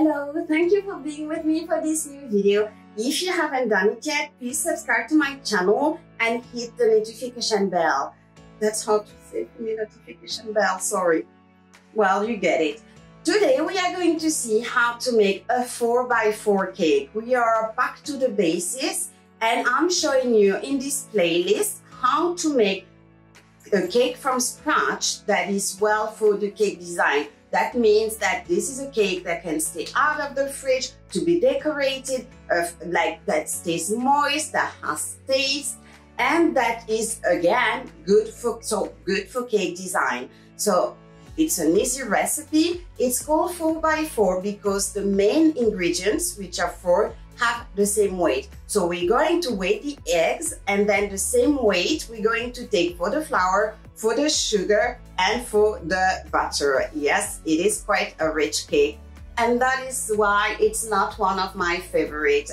Hello, thank you for being with me for this new video. If you haven't done it yet, please subscribe to my channel and hit the notification bell. That's how to say for me, notification bell, sorry. Well, you get it. Today we are going to see how to make a 4x4 cake. We are back to the basics and I'm showing you in this playlist how to make a cake from scratch that is well for the cake design. That means that this is a cake that can stay out of the fridge, to be decorated, like that stays moist, that has taste, and that is again good for cake design. So it's an easy recipe. It's called 4x4 because the main ingredients, which are 4, have the same weight. So we're going to weigh the eggs, and then the same weight we're going to take for the flour, for the sugar, and for the butter. Yes, it is quite a rich cake, and that is why it's not one of my favorites.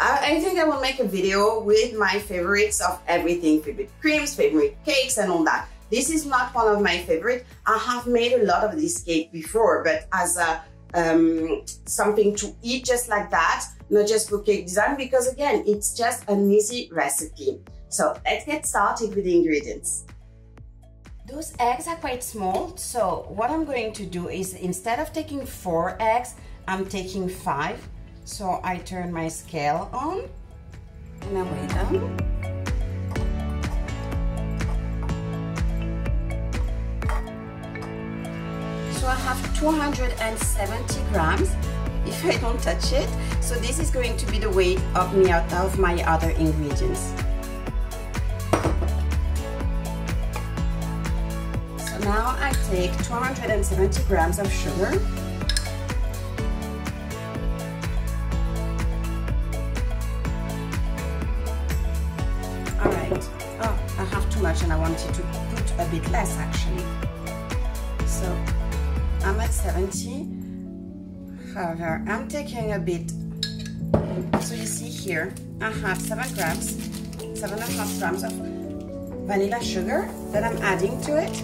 I think I will make a video with my favorites of everything, favorite creams, favorite cakes, and all that. This is not one of my favorites. I have made a lot of this cake before, but as a something to eat just like that, not just for cake design, because again, it's just an easy recipe. So let's get started with the ingredients. Those eggs are quite small, so what I'm going to do is, instead of taking 4 eggs, I'm taking 5. So I turn my scale on and I weigh them. So I have 270 grams if I don't touch it. So this is going to be the weight of me out of my other ingredients. So now I take 270 grams of sugar. All right. Oh, I have too much and I wanted to put a bit less actually. So I'm at 70, however, I'm taking a bit. So you see here, I have 7.5 grams of vanilla sugar that I'm adding to it.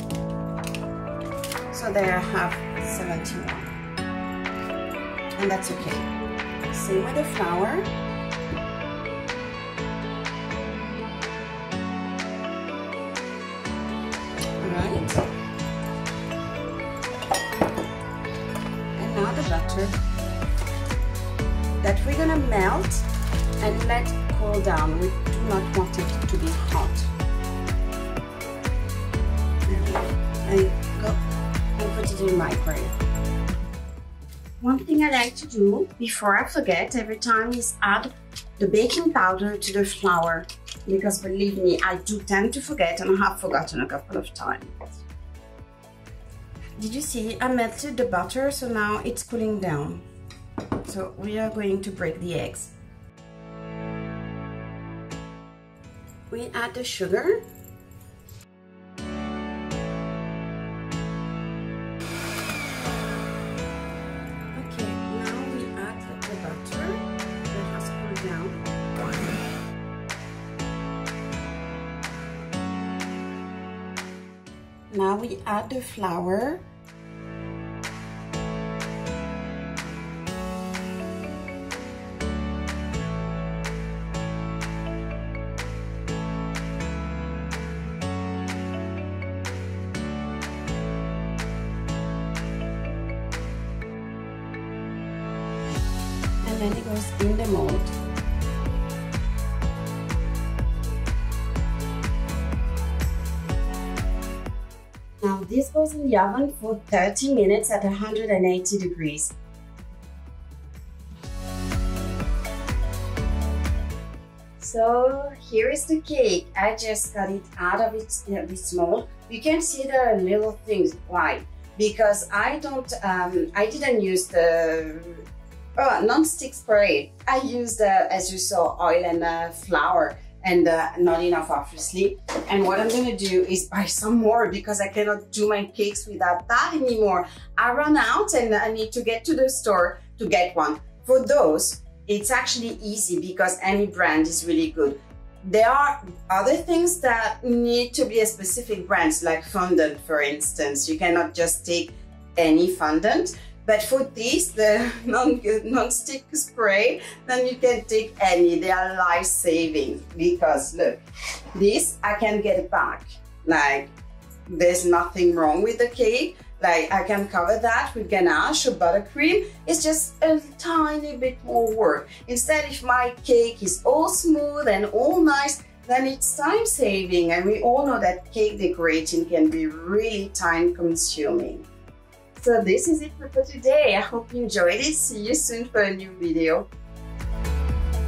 So there I have 71, and that's okay. Same with the flour. All right. Now the butter that we're gonna melt and let cool down. We do not want it to be hot. And go and put it in the microwave. One thing I like to do before I forget every time is add the baking powder to the flour, because believe me, I do tend to forget, and I have forgotten a couple of times. Did you see? I melted the butter, so now it's cooling down. So we are going to break the eggs. We add the sugar. Okay, now we add the butter that has cooled down. Now we add the flour. And then it goes in the mold. Now this goes in the oven for 30 minutes at 180 degrees. So here is the cake. I just got it out of its mold. You can see the little things. Why? Because I didn't use the non-stick spray. I used, as you saw, oil and flour, and not enough obviously. And what I'm gonna do is buy some more, because I cannot do my cakes without that anymore. I run out and I need to get to the store to get one. For those, it's actually easy because any brand is really good. There are other things that need to be a specific brand, like fondant for instance. You cannot just take any fondant. But for this, the non-stick spray, then you can take any. They are life-saving because look, this I can get back. Like there's nothing wrong with the cake. Like I can cover that with ganache or buttercream. It's just a tiny bit more work. Instead, if my cake is all smooth and all nice, then it's time saving. And we all know that cake decorating can be really time consuming. So this is it for today. I hope you enjoyed it. See you soon for a new video.